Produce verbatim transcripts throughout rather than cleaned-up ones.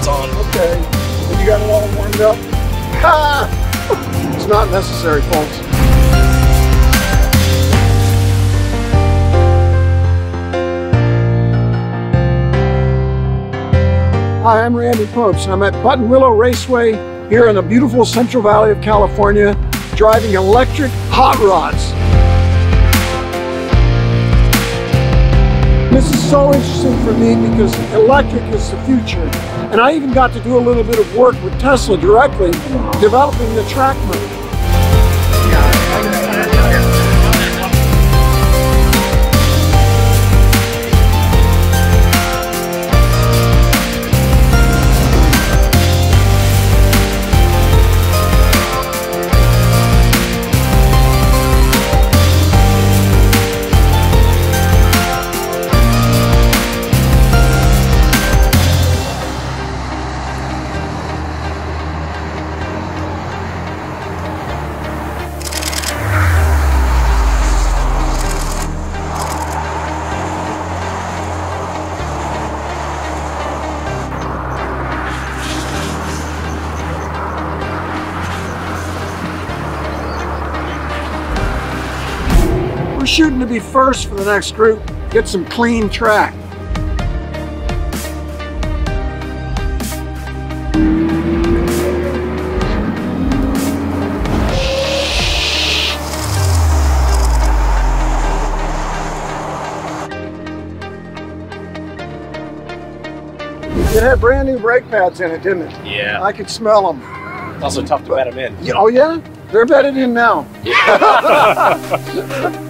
lights on. Okay, and you got it all warmed up? Ha! It's not necessary, folks. Hi, I'm Randy Pobst, and I'm at Buttonwillow Raceway here in the beautiful Central Valley of California, driving electric hot rods. This is so interesting for me because electric is the future. And I even got to do a little bit of work with Tesla directly, developing the Track Mode. We're shooting to be first for the next group, get some clean track. It had brand new brake pads in it, didn't it? Yeah. I could smell them. It's also tough to bed them in. Yeah, oh yeah? They're bedded in now. Yeah.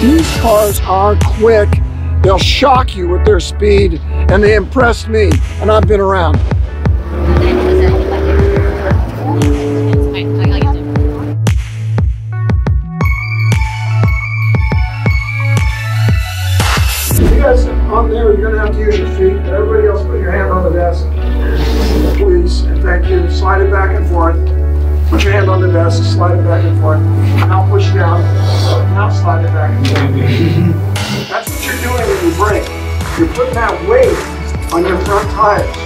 These cars are quick, they'll shock you with their speed, and they impressed me, and I've been around. You guys on there, you're going to have to use your feet, but everybody else put your hand on the desk. Please, and thank you. Slide it back and forth. Put your hand on the desk, slide it back and forth. Now push down, now slide it back and forth. That's what you're doing when you brake. You're putting that weight on your front tires.